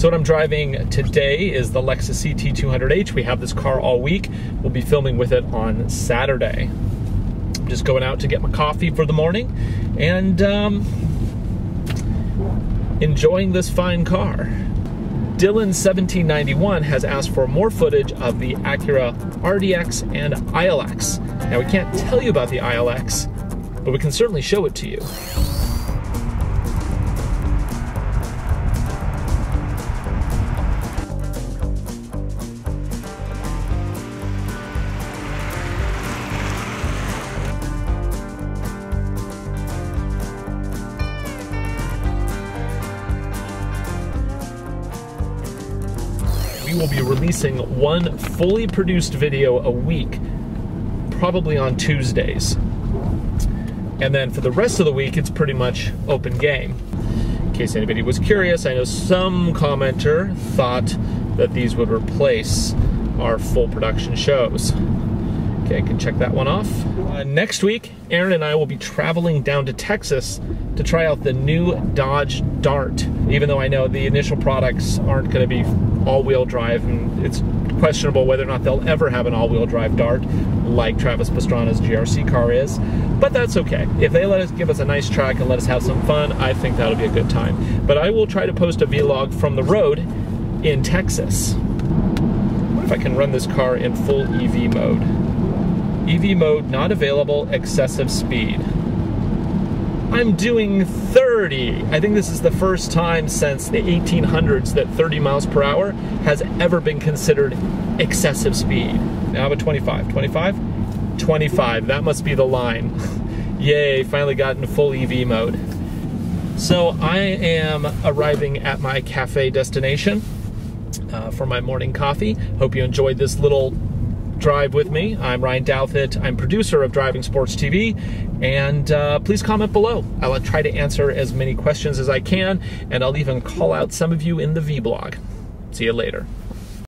So what I'm driving today is the Lexus CT200h. We have this car all week. We'll be filming with it on Saturday. I'm just going out to get my coffee for the morning and enjoying this fine car. Dylan1791 has asked for more footage of the Acura RDX and ILX. Now, we can't tell you about the ILX, but we can certainly show it to you. We will be releasing one fully produced video a week, probably on Tuesdays. And then for the rest of the week, it's pretty much open game. In case anybody was curious, I know some commenter thought that these would replace our full production shows. Okay, I can check that one off. Next week, Aaron and I will be traveling down to Texas to try out the new Dodge Dart, even though I know the initial products aren't going to be all-wheel drive, and it's questionable whether or not they'll ever have an all-wheel drive Dart like Travis Pastrana's GRC car is, but that's okay. If they let us give us a nice track and let us have some fun, I think that'll be a good time. But I will try to post a vlog from the road in Texas. What if I can run this car in full EV mode? EV mode not available, excessive speed. I'm doing 30. I think this is the first time since the 1800s that 30 miles per hour has ever been considered excessive speed. Now I'm at 25, 25, 25. That must be the line. Yay, finally got into full EV mode. So I am arriving at my cafe destination for my morning coffee. Hope you enjoyed this little drive with me. I'm Ryan Douthit. I'm producer of Driving Sports TV, and please comment below. I'll try to answer as many questions as I can, and I'll even call out some of you in the vlog. See you later.